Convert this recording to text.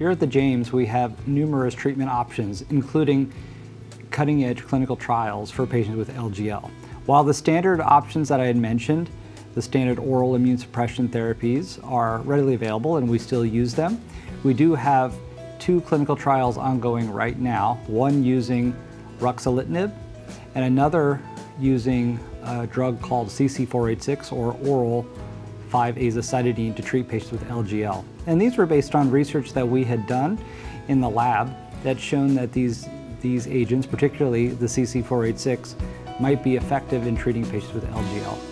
Here at the James, we have numerous treatment options, including cutting-edge clinical trials for patients with LGL. While the standard options that I had mentioned, the standard oral immune suppression therapies, are readily available and we still use them, we do have two clinical trials ongoing right now, one using ruxolitinib and another using a drug called CC486 or oral 5-azacitidine to treat patients with LGL. And these were based on research that we had done in the lab that's shown that these agents, particularly the CC486, might be effective in treating patients with LGL.